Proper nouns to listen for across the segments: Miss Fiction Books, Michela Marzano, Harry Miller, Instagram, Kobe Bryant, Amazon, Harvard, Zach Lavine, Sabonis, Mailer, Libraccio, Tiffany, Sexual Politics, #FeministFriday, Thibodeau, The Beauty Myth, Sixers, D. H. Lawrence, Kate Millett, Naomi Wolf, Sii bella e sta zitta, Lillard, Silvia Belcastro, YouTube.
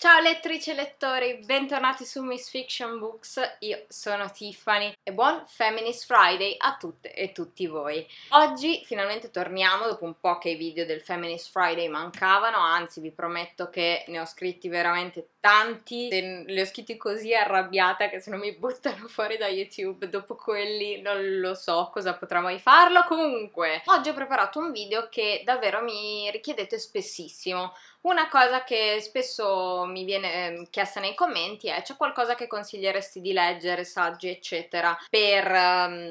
Ciao lettrici e lettori, bentornati su Miss Fiction Books, io sono Tiffany e buon Feminist Friday a tutte e tutti voi. Oggi finalmente torniamo dopo un po' che i video del Feminist Friday mancavano, anzi vi prometto che ne ho scritti veramente tanti, li ho scritti così arrabbiata che se non mi buttano fuori da YouTube dopo quelli non lo so cosa potrà mai farlo. Comunque, oggi ho preparato un video che davvero mi richiedete spessissimo. Una cosa che spesso mi viene chiesta nei commenti è: c'è qualcosa che consiglieresti di leggere, saggi eccetera, per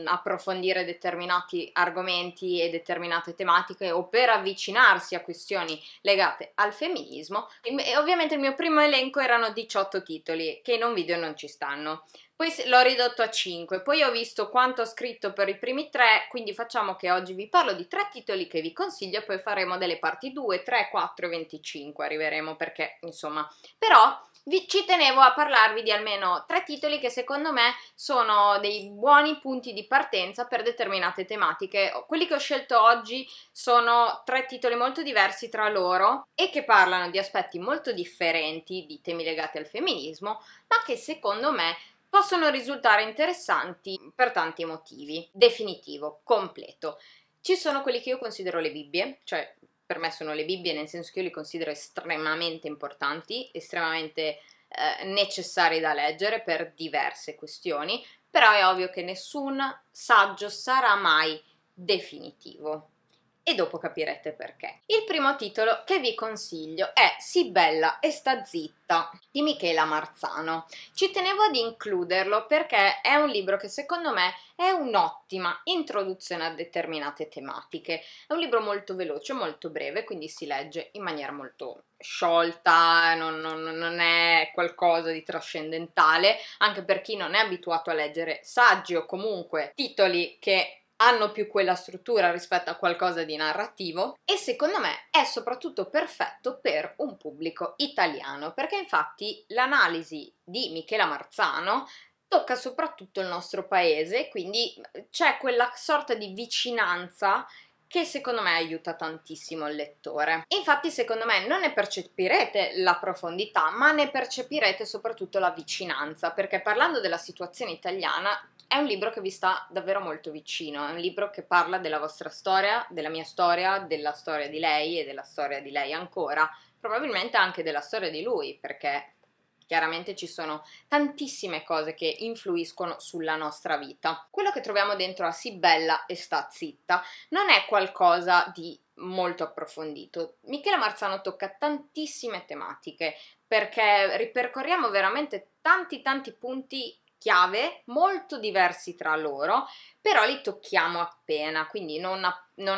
approfondire determinati argomenti e determinate tematiche o per avvicinarsi a questioni legate al femminismo? E ovviamente il mio primo elenco erano 18 titoli che in un video non ci stanno. Poi l'ho ridotto a 5, poi ho visto quanto ho scritto per i primi 3, quindi facciamo che oggi vi parlo di 3 titoli che vi consiglio, poi faremo delle parti 2, 3, 4 e 25, arriveremo perché insomma, però ci tenevo a parlarvi di almeno 3 titoli che secondo me sono dei buoni punti di partenza per determinate tematiche. Quelli che ho scelto oggi sono 3 titoli molto diversi tra loro e che parlano di aspetti molto differenti di temi legati al femminismo, ma che secondo me possono risultare interessanti per tanti motivi. Definitivo, completo. Ci sono quelli che io considero le Bibbie, cioè per me sono le Bibbie nel senso che io li considero estremamente importanti, estremamente necessari da leggere per diverse questioni, però è ovvio che nessun saggio sarà mai definitivo. E dopo capirete perché. Il primo titolo che vi consiglio è Sii bella e sta zitta di Michela Marzano. Ci tenevo ad includerlo perché è un libro che secondo me è un'ottima introduzione a determinate tematiche. È un libro molto veloce, molto breve, quindi si legge in maniera molto sciolta, non è qualcosa di trascendentale, anche per chi non è abituato a leggere saggi o comunque titoli che hanno più quella struttura rispetto a qualcosa di narrativo, e secondo me è soprattutto perfetto per un pubblico italiano, perché infatti l'analisi di Michela Marzano tocca soprattutto il nostro paese, quindi c'è quella sorta di vicinanza che secondo me aiuta tantissimo il lettore. Infatti secondo me non ne percepirete la profondità, ma ne percepirete soprattutto la vicinanza, perché parlando della situazione italiana è un libro che vi sta davvero molto vicino, è un libro che parla della vostra storia, della mia storia, della storia di lei e della storia di lei ancora, probabilmente anche della storia di lui, perché chiaramente ci sono tantissime cose che influiscono sulla nostra vita. Quello che troviamo dentro a Sii bella e sta zitta non è qualcosa di molto approfondito. Michela Marzano tocca tantissime tematiche perché ripercorriamo veramente tanti punti chiave molto diversi tra loro, però li tocchiamo appena, quindi non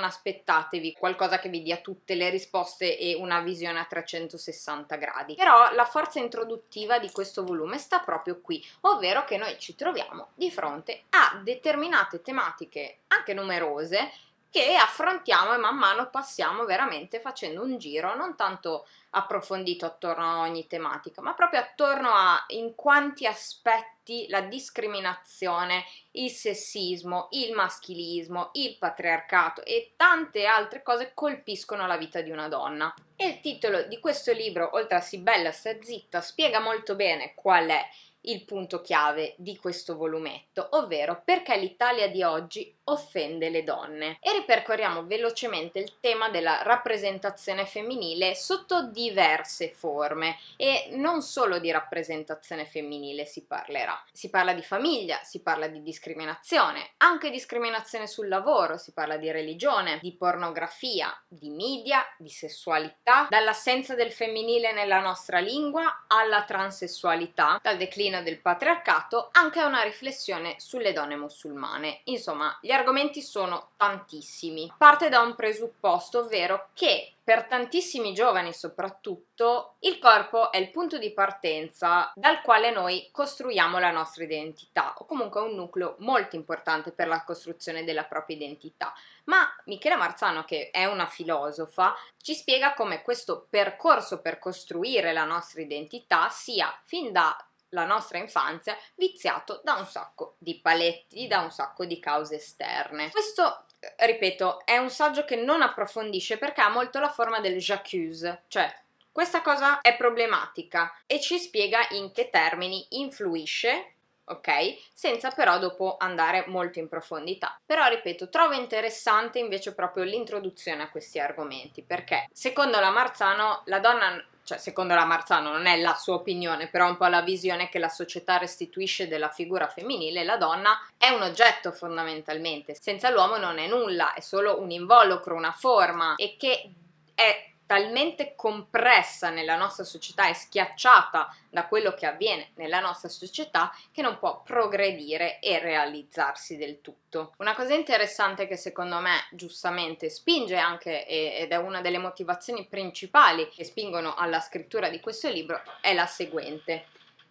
aspettatevi qualcosa che vi dia tutte le risposte e una visione a 360 gradi. Però la forza introduttiva di questo volume sta proprio qui, ovvero che noi ci troviamo di fronte a determinate tematiche, anche numerose, che affrontiamo e man mano passiamo veramente facendo un giro non tanto approfondito attorno a ogni tematica, ma proprio attorno a in quanti aspetti la discriminazione, il sessismo, il maschilismo, il patriarcato e tante altre cose colpiscono la vita di una donna. E il titolo di questo libro, oltre a Sii bella e sta zitta, spiega molto bene qual è il punto chiave di questo volumetto, ovvero perché l'Italia di oggi offende le donne, e ripercorriamo velocemente il tema della rappresentazione femminile sotto diverse forme. E non solo di rappresentazione femminile si parlerà, si parla di famiglia, si parla di discriminazione, anche discriminazione sul lavoro, si parla di religione, di pornografia, di media, di sessualità, dall'assenza del femminile nella nostra lingua alla transessualità, dal declino del patriarcato anche a una riflessione sulle donne musulmane. Insomma, gli argomenti sono tantissimi. Parte da un presupposto, ovvero che per tantissimi giovani soprattutto il corpo è il punto di partenza dal quale noi costruiamo la nostra identità, o comunque un nucleo molto importante per la costruzione della propria identità. Ma Michela Marzano, che è una filosofa, ci spiega come questo percorso per costruire la nostra identità sia fin da la nostra infanzia viziato da un sacco di paletti, da un sacco di cause esterne. Questo, ripeto, è un saggio che non approfondisce perché ha molto la forma del j'accuse, cioè Questa cosa è problematica e ci spiega in che termini influisce, ok? Senza però dopo andare molto in profondità. Però ripeto, trovo interessante invece proprio l'introduzione a questi argomenti, perché secondo la Marzano la donna, cioè secondo la Marzano non è la sua opinione, però è un po' la visione che la società restituisce della figura femminile, la donna è un oggetto fondamentalmente, senza l'uomo non è nulla, è solo un involucro, una forma, e che è talmente compressa nella nostra società e schiacciata da quello che avviene nella nostra società che non può progredire e realizzarsi del tutto. Una cosa interessante che secondo me giustamente spinge anche, ed è una delle motivazioni principali che spingono alla scrittura di questo libro, è la seguente.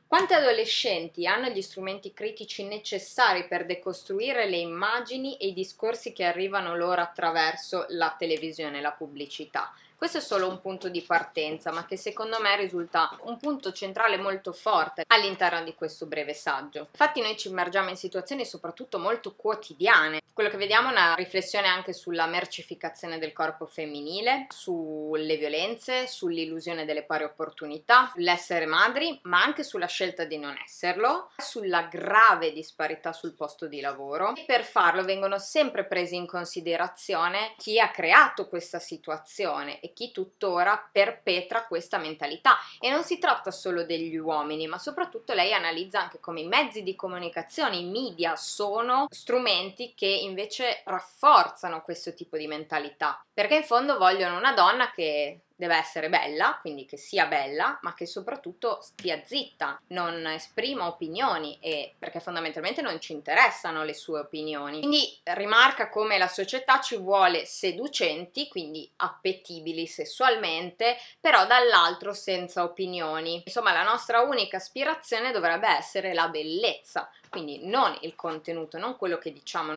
Quanti adolescenti hanno gli strumenti critici necessari per decostruire le immagini e i discorsi che arrivano loro attraverso la televisione e la pubblicità? Questo è solo un punto di partenza, ma che secondo me risulta un punto centrale molto forte all'interno di questo breve saggio. Infatti noi ci immergiamo in situazioni soprattutto molto quotidiane. Quello che vediamo è una riflessione anche sulla mercificazione del corpo femminile, sulle violenze, sull'illusione delle pari opportunità, sull'essere madri, ma anche sulla scelta di non esserlo, sulla grave disparità sul posto di lavoro, e per farlo vengono sempre presi in considerazione chi ha creato questa situazione e chi tuttora perpetra questa mentalità. E non si tratta solo degli uomini, ma soprattutto lei analizza anche come i mezzi di comunicazione, i media, sono strumenti che invece rafforzano questo tipo di mentalità, perché in fondo vogliono una donna che deve essere bella, quindi che sia bella, ma che soprattutto stia zitta, non esprima opinioni, e perché fondamentalmente non ci interessano le sue opinioni. Quindi rimarca come la società ci vuole seducenti, quindi appetibili sessualmente, però dall'altro senza opinioni. Insomma, la nostra unica aspirazione dovrebbe essere la bellezza, quindi non il contenuto, non quello che diciamo.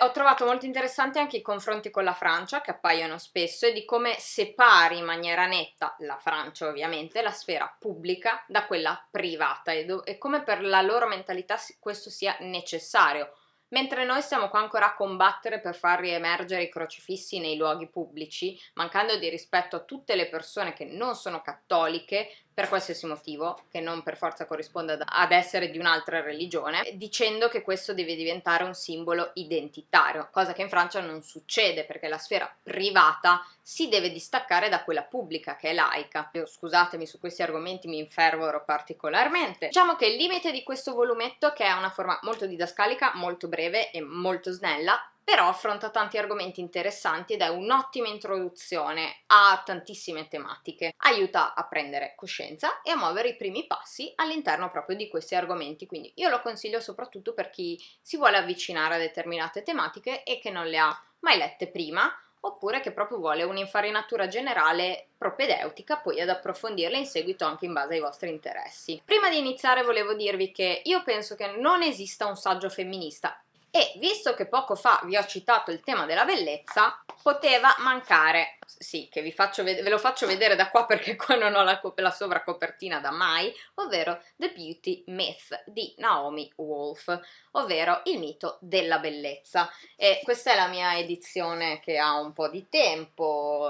Ho trovato molto interessante anche i confronti con la Francia, che appaiono spesso, e di come separi in maniera netta la Francia, ovviamente, la sfera pubblica da quella privata, e come per la loro mentalità questo sia necessario. Mentre noi stiamo qua ancora a combattere per far riemergere i crocifissi nei luoghi pubblici, mancando di rispetto a tutte le persone che non sono cattoliche, per qualsiasi motivo, che non per forza corrisponda ad essere di un'altra religione, dicendo che questo deve diventare un simbolo identitario, cosa che in Francia non succede, perché la sfera privata si deve distaccare da quella pubblica, che è laica. Io, scusatemi, su questi argomenti mi infervoro particolarmente. Diciamo che il limite di questo volumetto, che è una forma molto didascalica, molto breve e molto snella, però affronta tanti argomenti interessanti ed è un'ottima introduzione a tantissime tematiche. Aiuta a prendere coscienza e a muovere i primi passi all'interno proprio di questi argomenti, quindi io lo consiglio soprattutto per chi si vuole avvicinare a determinate tematiche e che non le ha mai lette prima, oppure che proprio vuole un'infarinatura generale propedeutica poi ad approfondirle in seguito anche in base ai vostri interessi. Prima di iniziare volevo dirvi che io penso che non esista un saggio femminista, e visto che poco fa vi ho citato il tema della bellezza, poteva mancare, sì, che ve lo faccio vedere da qua perché qua non ho la sovracopertina da mai, ovvero The Beauty Myth di Naomi Wolf, ovvero il mito della bellezza. E questa è la mia edizione che ha un po' di tempo,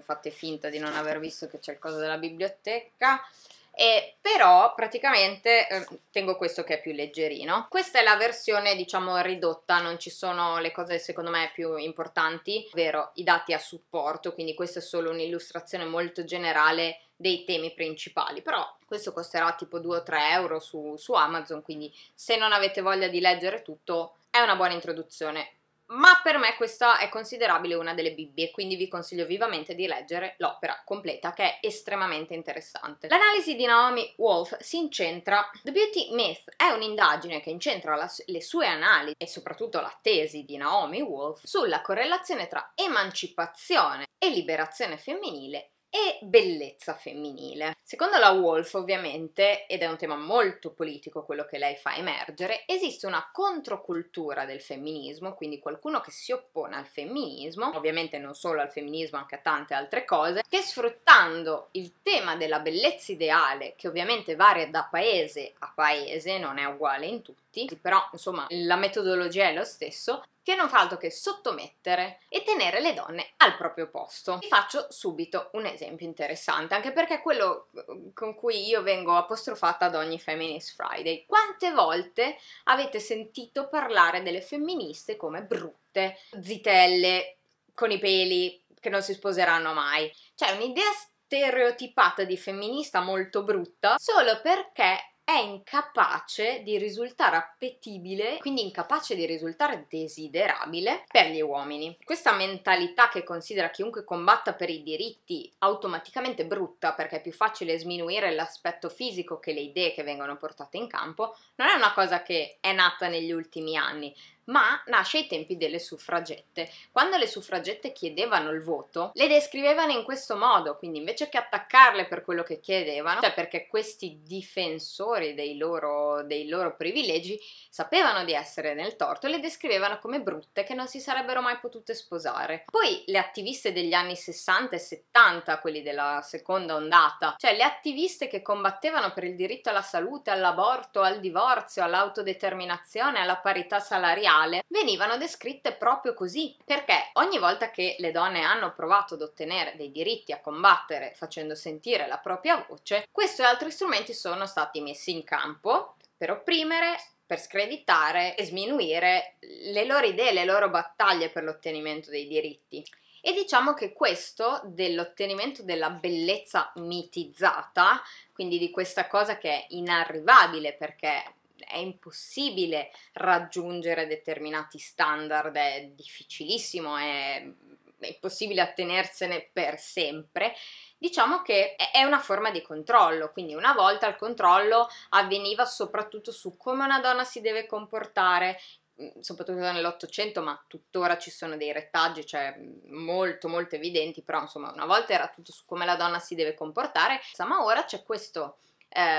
fate finta di non aver visto che c'è il coso della biblioteca. Però praticamente tengo questo che è più leggerino. Questa è la versione, diciamo, ridotta, non ci sono le cose secondo me più importanti, ovvero i dati a supporto, quindi questa è solo un'illustrazione molto generale dei temi principali, però questo costerà tipo 2 o 3 euro su Amazon, quindi se non avete voglia di leggere tutto è una buona introduzione. Ma per me questa è considerabile una delle Bibbie, quindi vi consiglio vivamente di leggere l'opera completa, che è estremamente interessante. L'analisi di Naomi Wolf si incentra... The Beauty Myth è un'indagine che incentra le sue analisi e soprattutto la tesi di Naomi Wolf sulla correlazione tra emancipazione e liberazione femminile e bellezza femminile. Secondo la Wolf, ovviamente, ed è un tema molto politico quello che lei fa emergere, esiste una controcultura del femminismo, quindi qualcuno che si oppone al femminismo, ovviamente non solo al femminismo, anche a tante altre cose, che sfruttando il tema della bellezza ideale, che ovviamente varia da paese a paese, non è uguale in tutti, però insomma la metodologia è lo stesso, che non fa altro che sottomettere e tenere le donne al proprio posto. Vi faccio subito un esempio interessante, anche perché è quello con cui io vengo apostrofata ad ogni Feminist Friday. Quante volte avete sentito parlare delle femministe come brutte, zitelle, con i peli, che non si sposeranno mai? Cioè, un'idea stereotipata di femminista molto brutta solo perché è incapace di risultare appetibile, quindi incapace di risultare desiderabile per gli uomini. Questa mentalità che considera chiunque combatta per i diritti automaticamente brutta, perché è più facile sminuire l'aspetto fisico che le idee che vengono portate in campo, non è una cosa che è nata negli ultimi anni, ma nasce ai tempi delle suffragette. Quando le suffragette chiedevano il voto, le descrivevano in questo modo, quindi invece che attaccarle per quello che chiedevano, cioè perché questi difensori dei loro privilegi sapevano di essere nel torto, le descrivevano come brutte che non si sarebbero mai potute sposare. Poi le attiviste degli anni 60 e 70, quelli della seconda ondata, cioè le attiviste che combattevano per il diritto alla salute, all'aborto, al divorzio, all'autodeterminazione, alla parità salariale, venivano descritte proprio così, perché ogni volta che le donne hanno provato ad ottenere dei diritti, a combattere facendo sentire la propria voce, questo e altri strumenti sono stati messi in campo per opprimere, per screditare e sminuire le loro idee, le loro battaglie per l'ottenimento dei diritti. E diciamo che questo dell'ottenimento della bellezza mitizzata, quindi di questa cosa che è inarrivabile perché è impossibile raggiungere determinati standard, è difficilissimo, è impossibile attenersene per sempre. Diciamo che è una forma di controllo, quindi una volta il controllo avveniva soprattutto su come una donna si deve comportare, soprattutto nell'Ottocento, ma tuttora ci sono dei retaggi, cioè molto evidenti, però insomma una volta era tutto su come la donna si deve comportare, ma ora c'è questo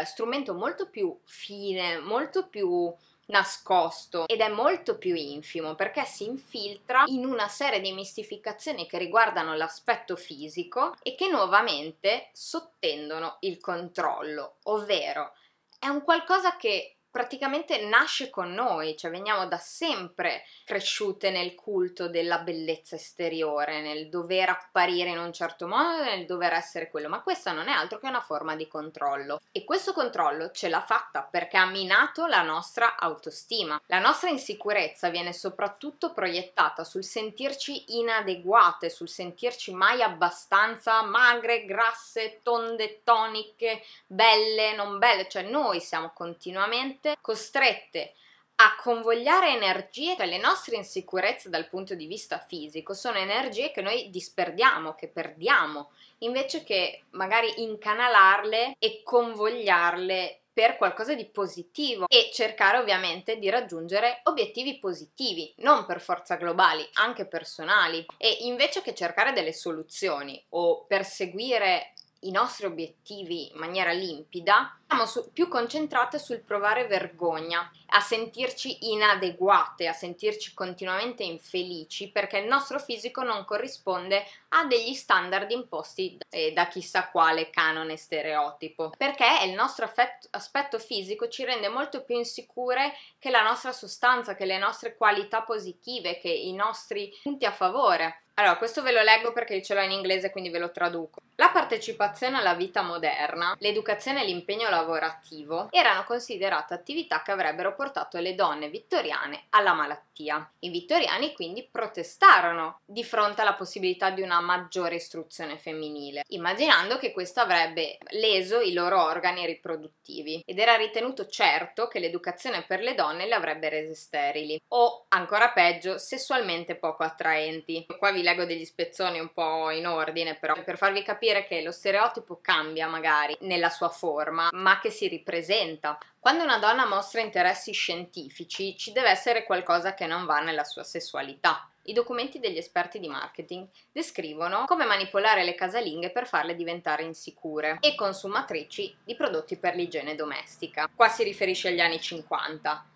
strumento molto più fine, molto più nascosto ed è molto più infimo, perché si infiltra in una serie di mistificazioni che riguardano l'aspetto fisico e che nuovamente sottendono il controllo, ovvero è un qualcosa che praticamente nasce con noi, cioè veniamo da sempre cresciute nel culto della bellezza esteriore, nel dover apparire in un certo modo, nel dover essere quello, ma questa non è altro che una forma di controllo. E questo controllo ce l'ha fatta perché ha minato la nostra autostima. La nostra insicurezza viene soprattutto proiettata sul sentirci inadeguate, sul sentirci mai abbastanza magre, grasse, tonde, toniche, belle, non belle, cioè noi siamo continuamente costrette a convogliare energie, cioè le nostre insicurezze dal punto di vista fisico sono energie che noi disperdiamo, che perdiamo, invece che magari incanalarle e convogliarle per qualcosa di positivo e cercare ovviamente di raggiungere obiettivi positivi, non per forza globali, anche personali, e invece che cercare delle soluzioni o perseguire i nostri obiettivi in maniera limpida, siamo più concentrate sul provare vergogna, a sentirci inadeguate, a sentirci continuamente infelici perché il nostro fisico non corrisponde a degli standard imposti da chissà quale canone stereotipo, perché il nostro aspetto fisico ci rende molto più insicure che la nostra sostanza, che le nostre qualità positive, che i nostri punti a favore. Allora, questo ve lo leggo perché ce l'ho in inglese, quindi ve lo traduco. La partecipazione alla vita moderna, l'educazione e l'impegno lavorativo erano considerate attività che avrebbero portato le donne vittoriane alla malattia. I vittoriani quindi protestarono di fronte alla possibilità di una maggiore istruzione femminile, immaginando che questo avrebbe leso i loro organi riproduttivi, ed era ritenuto certo che l'educazione per le donne le avrebbe rese sterili o, ancora peggio, sessualmente poco attraenti. Qua vi leggo degli spezzoni un po' in ordine, però per farvi capire che lo stereotipo cambia magari nella sua forma, ma che si ripresenta. Quando una donna mostra interessi scientifici, ci deve essere qualcosa che non va nella sua sessualità. I documenti degli esperti di marketing descrivono come manipolare le casalinghe per farle diventare insicure e consumatrici di prodotti per l'igiene domestica. Qua si riferisce agli anni 50.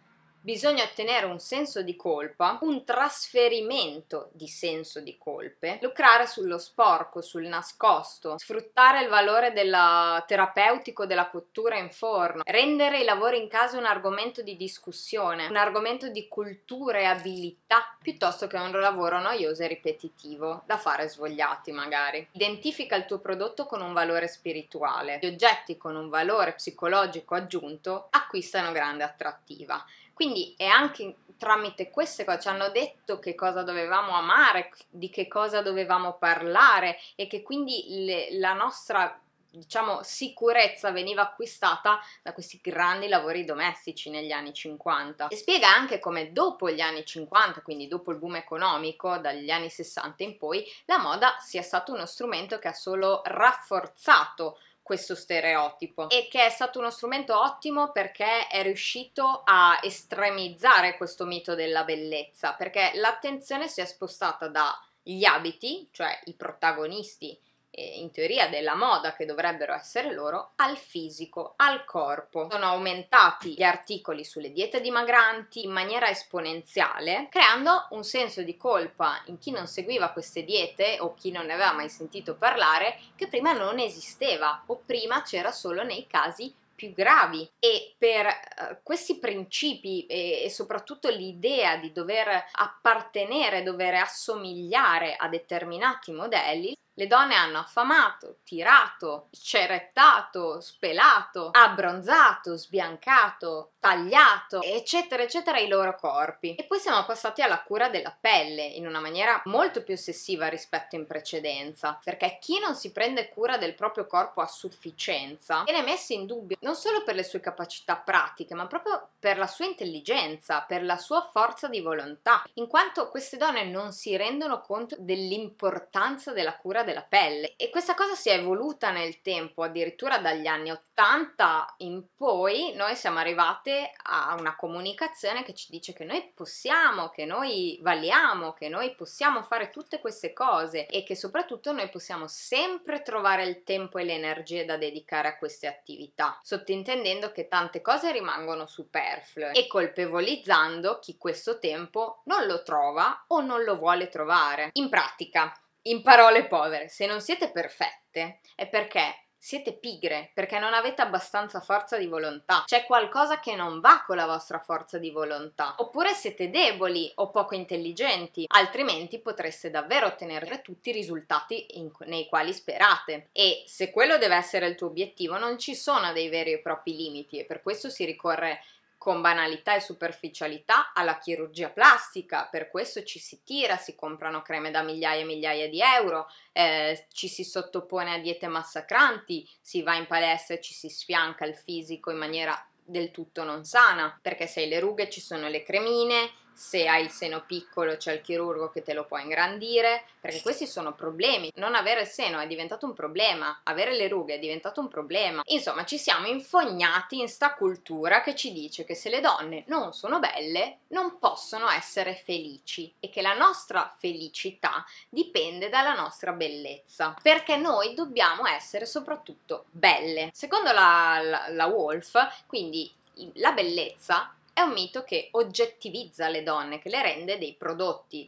bisogna ottenere un senso di colpa, un trasferimento di senso di colpe, lucrare sullo sporco, sul nascosto, sfruttare il valore della terapeutico della cottura in forno, rendere i lavori in casa un argomento di discussione, un argomento di cultura e abilità, piuttosto che un lavoro noioso e ripetitivo, da fare svogliati magari. Identifica il tuo prodotto con un valore spirituale. Gli oggetti con un valore psicologico aggiunto acquistano grande attrattiva. Quindi è anche tramite queste cose, ci hanno detto che cosa dovevamo amare, di che cosa dovevamo parlare, e che quindi la nostra, diciamo, sicurezza veniva acquistata da questi grandi lavori domestici negli anni 50. E spiega anche come dopo gli anni 50, quindi dopo il boom economico, dagli anni 60 in poi, la moda sia stato uno strumento che ha solo rafforzato questo stereotipo, e che è stato uno strumento ottimo perché è riuscito a estremizzare questo mito della bellezza, perché l'attenzione si è spostata dagli abiti, cioè i protagonisti in teoria della moda, che dovrebbero essere loro, al fisico, al corpo. Sono aumentati gli articoli sulle diete dimagranti in maniera esponenziale, creando un senso di colpa in chi non seguiva queste diete o chi non ne aveva mai sentito parlare, che prima non esisteva o prima c'era solo nei casi più gravi. E per questi principi e soprattutto l'idea di dover appartenere, dover assomigliare a determinati modelli, le donne hanno affamato, tirato, scerettato, spelato, abbronzato, sbiancato, tagliato, eccetera eccetera, i loro corpi. E poi siamo passati alla cura della pelle in una maniera molto più ossessiva rispetto in precedenza, perché chi non si prende cura del proprio corpo a sufficienza viene messo in dubbio non solo per le sue capacità pratiche, ma proprio per la sua intelligenza, per la sua forza di volontà, in quanto queste donne non si rendono conto dell'importanza della cura della pelle. E questa cosa si è evoluta nel tempo, addirittura dagli anni 80 in poi noi siamo arrivate a una comunicazione che ci dice che noi possiamo, che noi valiamo, che noi possiamo fare tutte queste cose, e che soprattutto noi possiamo sempre trovare il tempo e le energie da dedicare a queste attività, sottintendendo che tante cose rimangono superflue e colpevolizzando chi questo tempo non lo trova o non lo vuole trovare. In pratica, in parole povere, se non siete perfette è perché siete pigre, perché non avete abbastanza forza di volontà, c'è qualcosa che non va con la vostra forza di volontà, oppure siete deboli o poco intelligenti, altrimenti potreste davvero ottenere tutti i risultati nei quali sperate. E se quello deve essere il tuo obiettivo, non ci sono dei veri e propri limiti, e per questo si ricorre con banalità e superficialità alla chirurgia plastica, per questo ci si tira, si comprano creme da migliaia e migliaia di euro, ci si sottopone a diete massacranti, si va in palestra e ci si sfianca il fisico in maniera del tutto non sana, perché se hai le rughe ci sono le cremine, se hai il seno piccolo c'è il chirurgo che te lo può ingrandire, perché questi sono problemi. Non avere il seno è diventato un problema, avere le rughe è diventato un problema. Insomma, ci siamo infognati in sta cultura che ci dice che se le donne non sono belle non possono essere felici, e che la nostra felicità dipende dalla nostra bellezza, perché noi dobbiamo essere soprattutto belle. Secondo la Wolf, quindi, la bellezza è un mito che oggettivizza le donne, che le rende dei prodotti,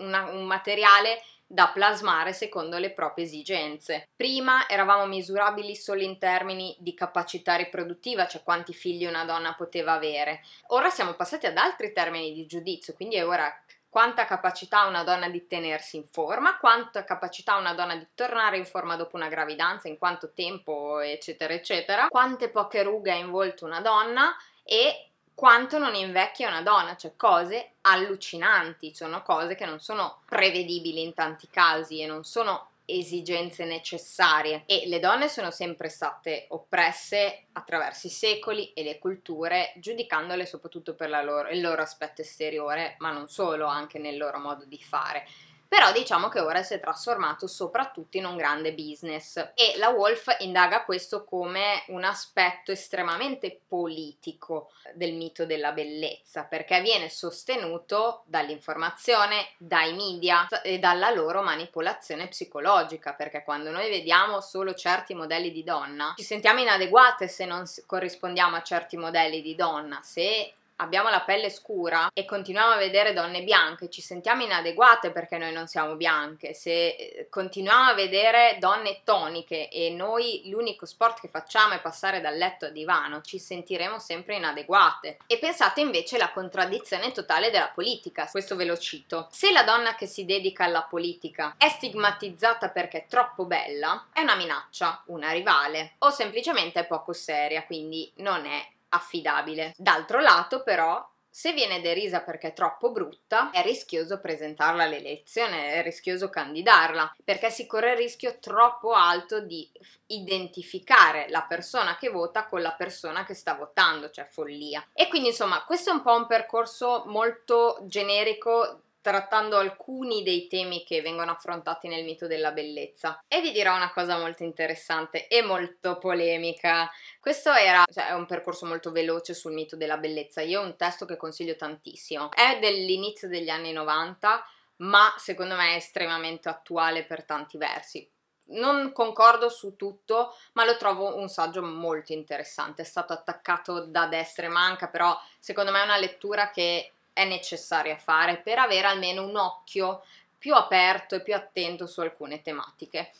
un materiale da plasmare secondo le proprie esigenze. Prima eravamo misurabili solo in termini di capacità riproduttiva, cioè quanti figli una donna poteva avere. Ora siamo passati ad altri termini di giudizio, quindi è ora quanta capacità ha una donna di tenersi in forma, quanta capacità ha una donna di tornare in forma dopo una gravidanza, in quanto tempo, eccetera eccetera, quante poche rughe ha in volto una donna e quanto non invecchia una donna, cioè cose allucinanti, sono cose che non sono prevedibili in tanti casi e non sono esigenze necessarie. E le donne sono sempre state oppresse attraverso i secoli e le culture, giudicandole soprattutto per il loro aspetto esteriore, ma non solo, anche nel loro modo di fare. Però diciamo che ora si è trasformato soprattutto in un grande business, e la Wolf indaga questo come un aspetto estremamente politico del mito della bellezza, perché viene sostenuto dall'informazione, dai media e dalla loro manipolazione psicologica, perché quando noi vediamo solo certi modelli di donna ci sentiamo inadeguate se non corrispondiamo a certi modelli di donna, se abbiamo la pelle scura e continuiamo a vedere donne bianche, ci sentiamo inadeguate perché noi non siamo bianche. Se continuiamo a vedere donne toniche e noi l'unico sport che facciamo è passare dal letto a divano, ci sentiremo sempre inadeguate. E pensate invece alla contraddizione totale della politica, questo ve lo cito. Se la donna che si dedica alla politica è stigmatizzata perché è troppo bella, è una minaccia, una rivale, o semplicemente è poco seria, quindi non è affidabile. D'altro lato però, se viene derisa perché è troppo brutta, è rischioso presentarla all'elezione, è rischioso candidarla, perché si corre il rischio troppo alto di identificare la persona che vota con la persona che sta votando, cioè follia. E quindi insomma questo è un po' un percorso molto generico, trattando alcuni dei temi che vengono affrontati nel mito della bellezza. E vi dirò una cosa molto interessante e molto polemica. Questo era, cioè, è un percorso molto veloce sul mito della bellezza. Io ho un testo che consiglio tantissimo. È dell'inizio degli anni 90, ma secondo me è estremamente attuale per tanti versi. Non concordo su tutto, ma lo trovo un saggio molto interessante. È stato attaccato da destra e manca, però secondo me è una lettura che è necessaria fare per avere almeno un occhio più aperto e più attento su alcune tematiche.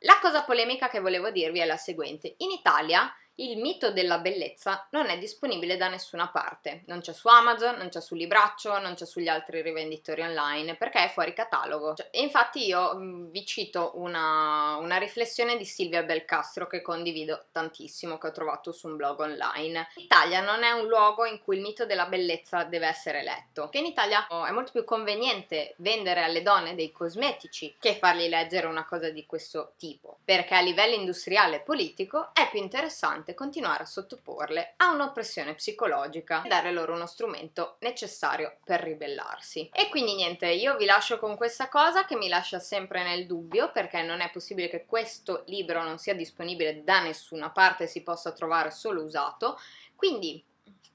La cosa polemica che volevo dirvi è la seguente: in Italia il mito della bellezza non è disponibile da nessuna parte, non c'è su Amazon, non c'è su Libraccio, non c'è sugli altri rivenditori online perché è fuori catalogo. Cioè, infatti io vi cito una riflessione di Silvia Belcastro che condivido tantissimo, che ho trovato su un blog online. L'Italia non è un luogo in cui il mito della bellezza deve essere letto, che in Italia è molto più conveniente vendere alle donne dei cosmetici che fargli leggere una cosa di questo tipo, perché a livello industriale e politico è più interessante continuare a sottoporle a un'oppressione psicologica e dare loro uno strumento necessario per ribellarsi. E quindi niente, io vi lascio con questa cosa che mi lascia sempre nel dubbio, perché non è possibile che questo libro non sia disponibile da nessuna parte, si possa trovare solo usato, quindi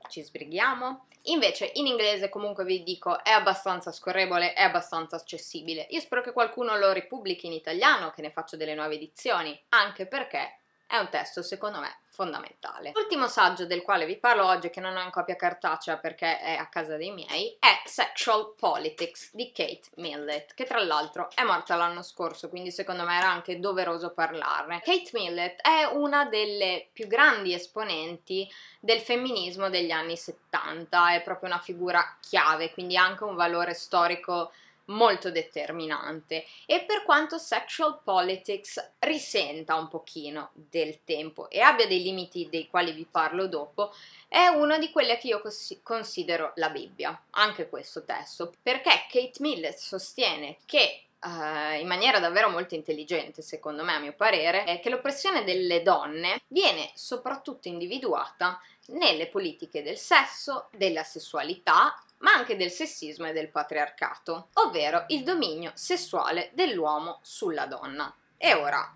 ci sbrighiamo. Invece in inglese comunque vi dico è abbastanza scorrevole, è abbastanza accessibile. Io spero che qualcuno lo ripubblichi in italiano, che ne faccio delle nuove edizioni, anche perché è un testo secondo me fondamentale. L'ultimo saggio del quale vi parlo oggi, che non ho in copia cartacea perché è a casa dei miei, è Sexual Politics di Kate Millett, che tra l'altro è morta l'anno scorso, quindi secondo me era anche doveroso parlarne. Kate Millett è una delle più grandi esponenti del femminismo degli anni 70, è proprio una figura chiave, quindi anche un valore storico molto determinante. E per quanto Sexual Politics risenta un pochino del tempo e abbia dei limiti dei quali vi parlo dopo, è una di quelle che io considero la Bibbia, anche questo testo, perché Kate Millett sostiene che in maniera davvero molto intelligente, secondo me, a mio parere, è che l'oppressione delle donne viene soprattutto individuata nelle politiche del sesso, della sessualità, ma anche del sessismo e del patriarcato, ovvero il dominio sessuale dell'uomo sulla donna. E ora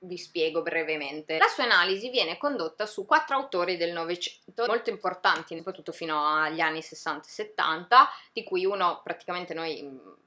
vi spiego brevemente. La sua analisi viene condotta su 4 autori del Novecento molto importanti, soprattutto fino agli anni 60 e 70, di cui uno praticamente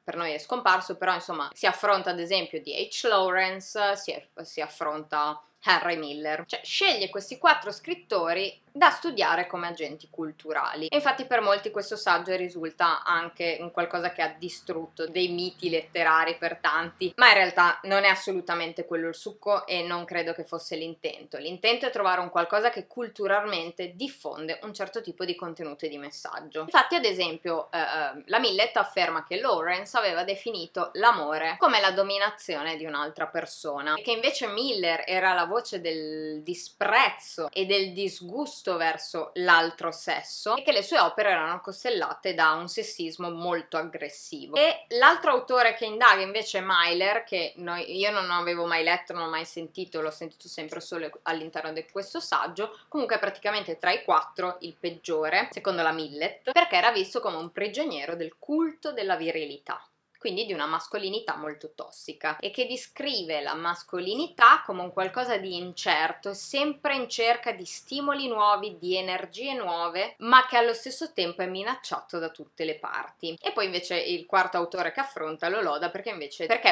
per noi è scomparso, però insomma si affronta ad esempio D. H. Lawrence, si affronta Harry Miller. Cioè sceglie questi 4 scrittori da studiare come agenti culturali. E infatti per molti questo saggio risulta anche un qualcosa che ha distrutto dei miti letterari per tanti, ma in realtà non è assolutamente quello il succo e non credo che fosse l'intento. L'intento è trovare un qualcosa che culturalmente diffonde un certo tipo di contenuto e di messaggio. Infatti ad esempio la Millett afferma che Lawrence aveva definito l'amore come la dominazione di un'altra persona e che invece Miller era la voce del disprezzo e del disgusto verso l'altro sesso e che le sue opere erano costellate da un sessismo molto aggressivo. E l'altro autore che indaga invece è Mailer, che io non avevo mai letto, non ho mai sentito, l'ho sentito sempre solo all'interno di questo saggio. Comunque praticamente tra i 4 il peggiore secondo la Millett, perché era visto come un prigioniero del culto della virilità, quindi di una mascolinità molto tossica, e che descrive la mascolinità come un qualcosa di incerto, sempre in cerca di stimoli nuovi, di energie nuove, ma che allo stesso tempo è minacciato da tutte le parti. E poi invece il quarto autore che affronta lo loda perché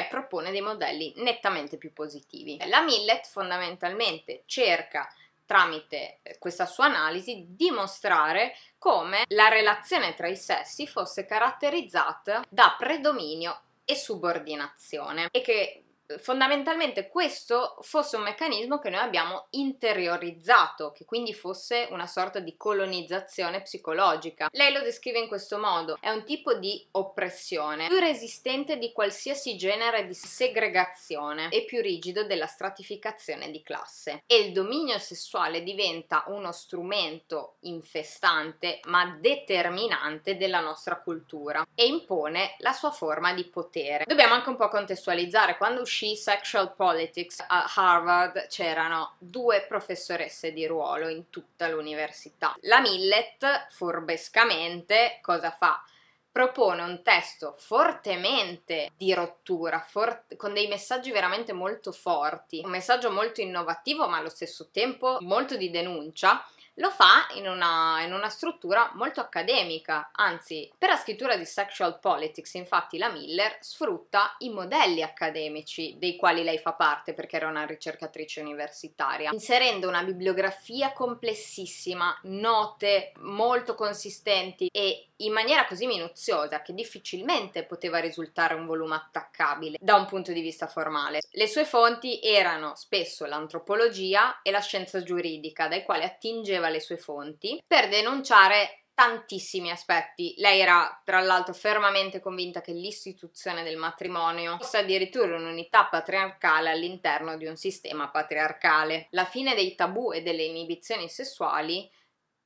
propone dei modelli nettamente più positivi. La Millett fondamentalmente cerca tramite questa sua analisi, dimostrare come la relazione tra i sessi fosse caratterizzata da predominio e subordinazione, e che fondamentalmente questo fosse un meccanismo che noi abbiamo interiorizzato, che quindi fosse una sorta di colonizzazione psicologica. Lei lo descrive in questo modo: è un tipo di oppressione più resistente di qualsiasi genere di segregazione e più rigido della stratificazione di classe, e il dominio sessuale diventa uno strumento infestante ma determinante della nostra cultura e impone la sua forma di potere. Dobbiamo anche un po' contestualizzare: quando Sexual Politics a Harvard c'erano 2 professoresse di ruolo in tutta l'università. La Millett, furbescamente, cosa fa? Propone un testo fortemente di rottura, con dei messaggi veramente molto forti, un messaggio molto innovativo ma allo stesso tempo molto di denuncia. Lo fa in una struttura molto accademica, anzi per la scrittura di Sexual Politics infatti la Miller sfrutta i modelli accademici dei quali lei fa parte, perché era una ricercatrice universitaria, inserendo una bibliografia complessissima, note molto consistenti e in maniera così minuziosa che difficilmente poteva risultare un volume attaccabile da un punto di vista formale. Le sue fonti erano spesso l'antropologia e la scienza giuridica, dai quali attingeva le sue fonti per denunciare tantissimi aspetti. Lei era tra l'altro fermamente convinta che l'istituzione del matrimonio fosse addirittura un'unità patriarcale all'interno di un sistema patriarcale. La fine dei tabù e delle inibizioni sessuali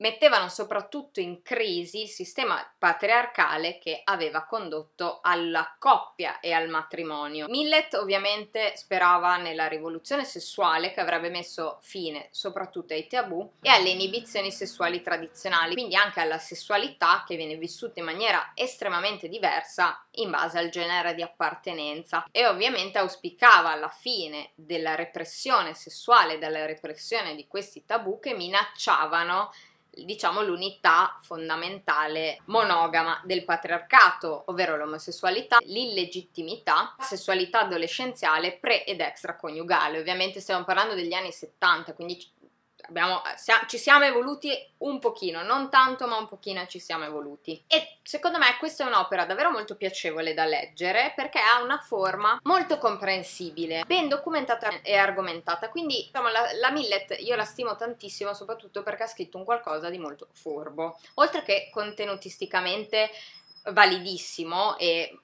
mettevano soprattutto in crisi il sistema patriarcale che aveva condotto alla coppia e al matrimonio. Millett ovviamente sperava nella rivoluzione sessuale, che avrebbe messo fine soprattutto ai tabù e alle inibizioni sessuali tradizionali, quindi anche alla sessualità che viene vissuta in maniera estremamente diversa in base al genere di appartenenza, e ovviamente auspicava la fine della repressione sessuale, della repressione di questi tabù che minacciavano, diciamo, l'unità fondamentale monogama del patriarcato, ovvero l'omosessualità, l'illegittimità, la sessualità adolescenziale pre ed extraconiugale. Ovviamente stiamo parlando degli anni 70, quindi ci siamo evoluti un pochino, non tanto ma un pochino ci siamo evoluti, e secondo me questa è un'opera davvero molto piacevole da leggere perché ha una forma molto comprensibile, ben documentata e argomentata. Quindi diciamo, la Millett io la stimo tantissimo, soprattutto perché ha scritto un qualcosa di molto furbo, oltre che contenutisticamente validissimo e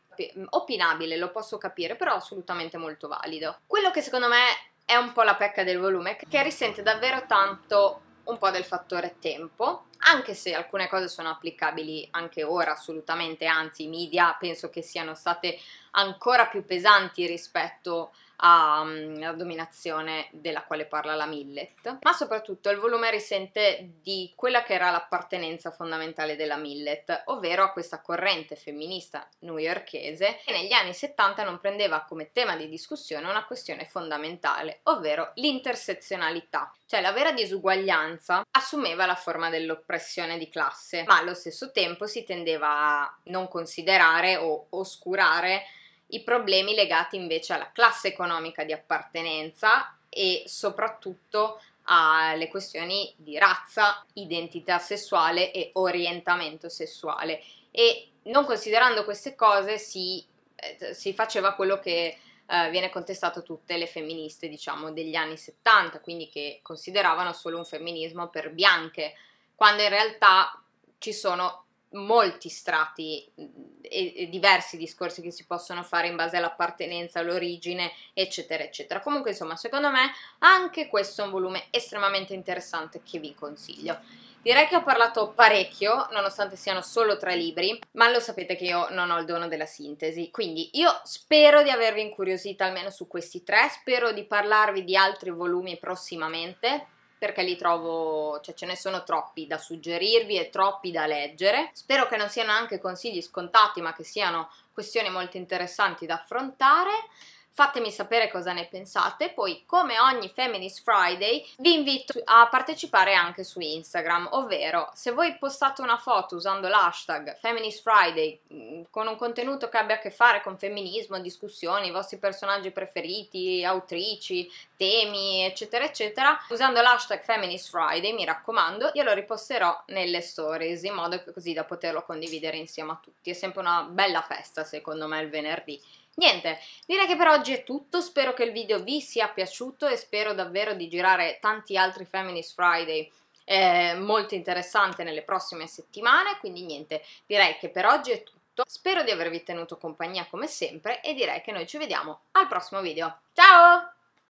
opinabile, lo posso capire, però assolutamente molto valido. Quello che secondo me è un po' la pecca del volume, che risente davvero tanto un po' del fattore tempo, anche se alcune cose sono applicabili anche ora assolutamente, anzi i media penso che siano state ancora più pesanti rispetto alla dominazione della quale parla la Millett, ma soprattutto il volume risente di quella che era l'appartenenza fondamentale della Millett, ovvero a questa corrente femminista newyorkese che negli anni 70 non prendeva come tema di discussione una questione fondamentale, ovvero l'intersezionalità, cioè la vera disuguaglianza assumeva la forma dell'oppressione di classe, ma allo stesso tempo si tendeva a non considerare o oscurare i problemi legati invece alla classe economica di appartenenza e soprattutto alle questioni di razza, identità sessuale e orientamento sessuale, e non considerando queste cose si faceva quello che viene contestato a tutte le femministe, diciamo, degli anni 70, quindi che consideravano solo un femminismo per bianche, quando in realtà ci sono molti strati e diversi discorsi che si possono fare in base all'appartenenza, all'origine, eccetera eccetera. Comunque insomma, secondo me anche questo è un volume estremamente interessante che vi consiglio. Direi che ho parlato parecchio, nonostante siano solo 3 libri, ma lo sapete che io non ho il dono della sintesi, quindi io spero di avervi incuriosita almeno su questi 3, spero di parlarvi di altri volumi prossimamente, perché li trovo, cioè ce ne sono troppi da suggerirvi e troppi da leggere. Spero che non siano anche consigli scontati, ma che siano questioni molto interessanti da affrontare. Fatemi sapere cosa ne pensate. Poi, come ogni Feminist Friday, vi invito a partecipare anche su Instagram, ovvero se voi postate una foto usando l'hashtag Feminist Friday con un contenuto che abbia a che fare con femminismo, discussioni, i vostri personaggi preferiti, autrici, temi, eccetera eccetera, usando l'hashtag Feminist Friday, mi raccomando, io lo riposterò nelle stories in modo che così da poterlo condividere insieme a tutti. È sempre una bella festa, secondo me, il venerdì. Niente, direi che per oggi è tutto, spero che il video vi sia piaciuto e spero davvero di girare tanti altri Feminist Friday molto interessanti nelle prossime settimane, quindi niente, direi che per oggi è tutto, spero di avervi tenuto compagnia come sempre e direi che noi ci vediamo al prossimo video. Ciao!